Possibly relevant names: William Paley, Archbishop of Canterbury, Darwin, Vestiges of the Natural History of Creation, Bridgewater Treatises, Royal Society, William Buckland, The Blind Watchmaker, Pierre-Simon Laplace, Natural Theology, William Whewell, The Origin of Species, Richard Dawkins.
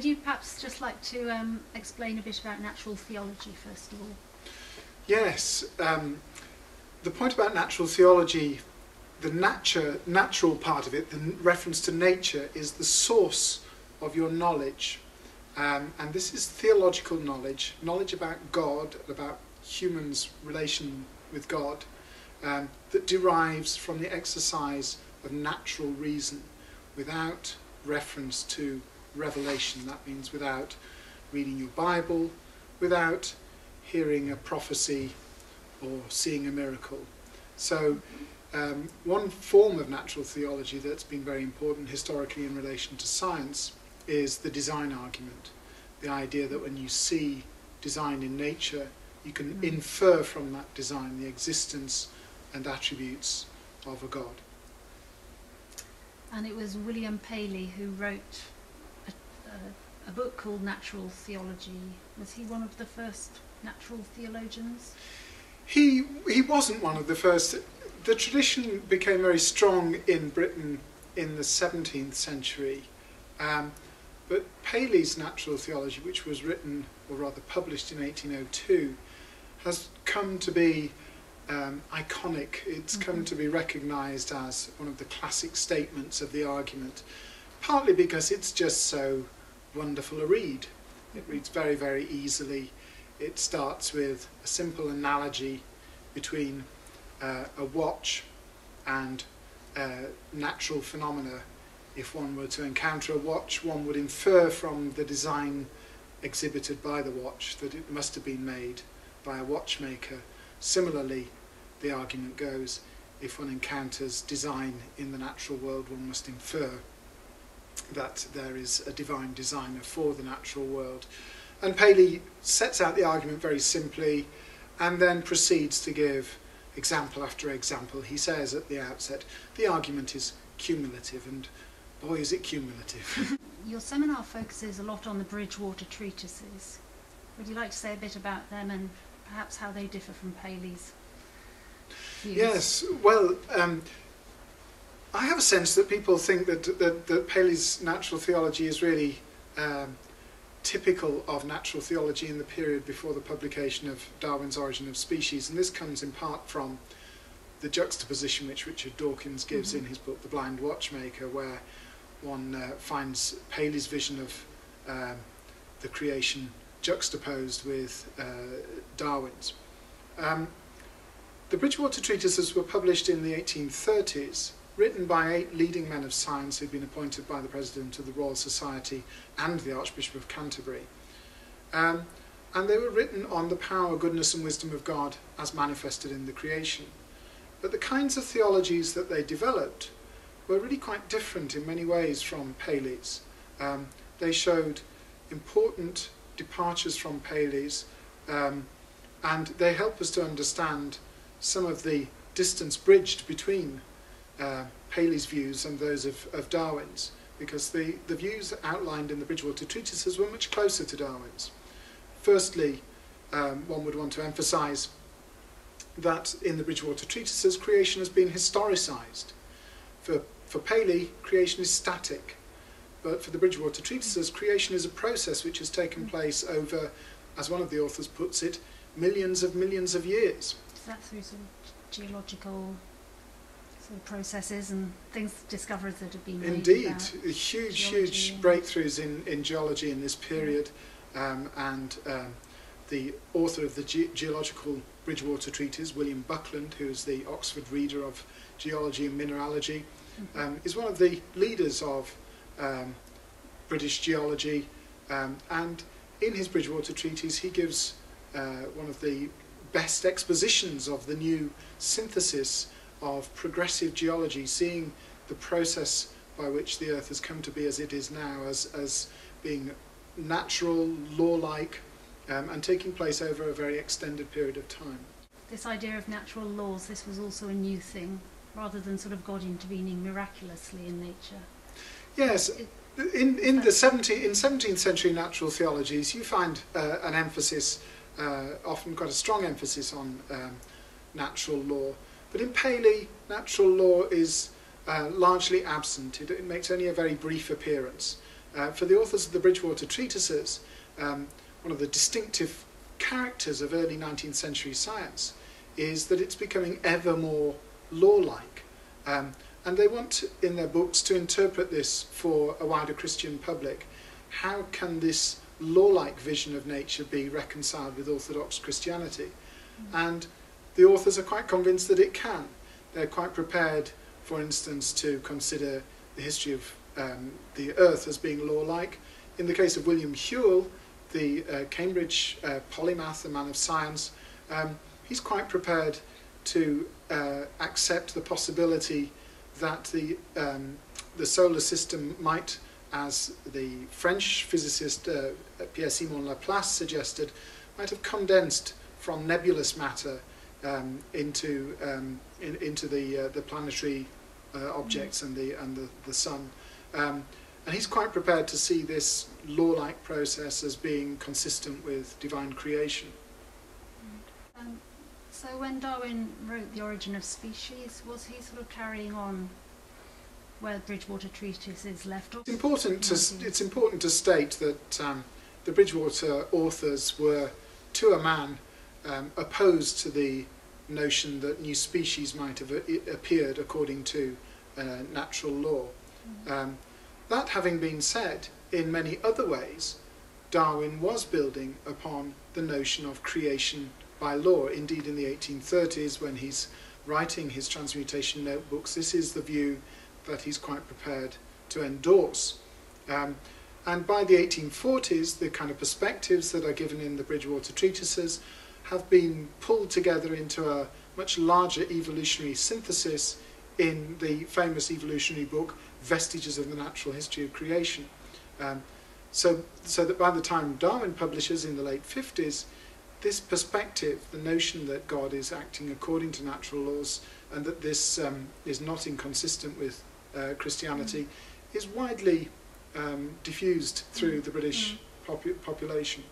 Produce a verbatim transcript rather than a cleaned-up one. Would you perhaps just like to um, explain a bit about natural theology first of all? Yes. Um, the point about natural theology, the nature, natural part of it, the reference to nature, is the source of your knowledge. Um, and this is theological knowledge, knowledge about God, about humans' relation with God, um, that derives from the exercise of natural reason without reference to revelation. That means without reading your Bible, without hearing a prophecy or seeing a miracle. So um, one form of natural theology that's been very important historically in relation to science is the design argument. The idea that when you see design in nature, you can mm. infer from that design the existence and attributes of a God. And it was William Paley who wrote a, a, a book called Natural Theology. Was he one of the first natural theologians? He, he wasn't one of the first. The tradition became very strong in Britain in the seventeenth century. Um, But Paley's Natural Theology, which was written, or rather published, in eighteen oh two, has come to be um, iconic. It's mm-hmm. come to be recognised as one of the classic statements of the argument, partly because it's just so wonderful a read. It reads very, very easily. It starts with a simple analogy between uh, a watch and uh, natural phenomena. If one were to encounter a watch, one would infer from the design exhibited by the watch that it must have been made by a watchmaker. Similarly, the argument goes, if one encounters design in the natural world, one must infer that there is a divine designer for the natural world. And Paley sets out the argument very simply and then proceeds to give example after example. He says at the outset, the argument is cumulative, and boy, is it cumulative. Your seminar focuses a lot on the Bridgewater Treatises. Would you like to say a bit about them and perhaps how they differ from Paley's views? Yes, well, um, I have a sense that people think that, that, that Paley's natural theology is really um, typical of natural theology in the period before the publication of Darwin's Origin of Species, and this comes in part from the juxtaposition which Richard Dawkins gives mm-hmm. in his book The Blind Watchmaker, where one uh, finds Paley's vision of um, the creation juxtaposed with uh, Darwin's. Um, the Bridgewater Treatises were published in the eighteen thirties, written by eight leading men of science who'd been appointed by the President of the Royal Society and the Archbishop of Canterbury. Um, and they were written on the power, goodness and wisdom of God as manifested in the creation. But the kinds of theologies that they developed were really quite different in many ways from Paley's. Um, they showed important departures from Paley's, um, and they help us to understand some of the distance bridged between uh, Paley's views and those of, of Darwin's, because the, the views outlined in the Bridgewater Treatises were much closer to Darwin's. Firstly, um, one would want to emphasise that in the Bridgewater Treatises, creation has been historicised. For, for Paley, creation is static, but for the Bridgewater Treatises, creation is a process which has taken place over, as one of the authors puts it, millions of millions of years. Is that through sort of geological sort of processes and things, discoveries that have been made? Indeed, huge, huge breakthroughs in, in geology in this period, um, and um, the author of the ge geological Bridgewater Treatise, William Buckland, who is the Oxford Reader of Geology and Mineralogy, um, is one of the leaders of um, British geology, um, and in his Bridgewater Treatise he gives uh, one of the best expositions of the new synthesis of progressive geology, seeing the process by which the Earth has come to be as it is now, as, as being natural, law-like, Um, and taking place over a very extended period of time. This idea of natural laws, this was also a new thing, rather than sort of God intervening miraculously in nature. Yes, it, in, in the seventeenth century natural theologies you find uh, an emphasis, uh, often quite a strong emphasis on um, natural law, but in Paley natural law is uh, largely absent. It, it makes only a very brief appearance. Uh, for the authors of the Bridgewater Treatises, um, one of the distinctive characters of early nineteenth century science is that it's becoming ever more law-like. Um, and they want, to, in their books, to interpret this for a wider Christian public. How can this law-like vision of nature be reconciled with Orthodox Christianity? Mm-hmm. And the authors are quite convinced that it can. They're quite prepared, for instance, to consider the history of um, the earth as being law-like. In the case of William Whewell, the uh, Cambridge uh, polymath, the man of science, um, he's quite prepared to uh, accept the possibility that the, um, the solar system might, as the French physicist uh, Pierre-Simon Laplace suggested, might have condensed from nebulous matter um, into, um, in, into the, uh, the planetary uh, objects and the, and the, the sun. Um, and he's quite prepared to see this law-like process as being consistent with divine creation. Um, so when Darwin wrote The Origin of Species, was he sort of carrying on where the Bridgewater Treatise is left off? It's important to, it's important to state that um, the Bridgewater authors were, to a man, um, opposed to the notion that new species might have appeared according to uh, natural law. Mm-hmm. um, that having been said, in many other ways, Darwin was building upon the notion of creation by law. Indeed, in the eighteen thirties, when he's writing his transmutation notebooks, this is the view that he's quite prepared to endorse. Um, and by the eighteen forties, the kind of perspectives that are given in the Bridgewater Treatises have been pulled together into a much larger evolutionary synthesis in the famous evolutionary book, Vestiges of the Natural History of Creation. Um, so, so that by the time Darwin publishes in the late fifties, this perspective, the notion that God is acting according to natural laws and that this um, is not inconsistent with uh, Christianity, mm. is widely um, diffused through mm. the British mm. popu population.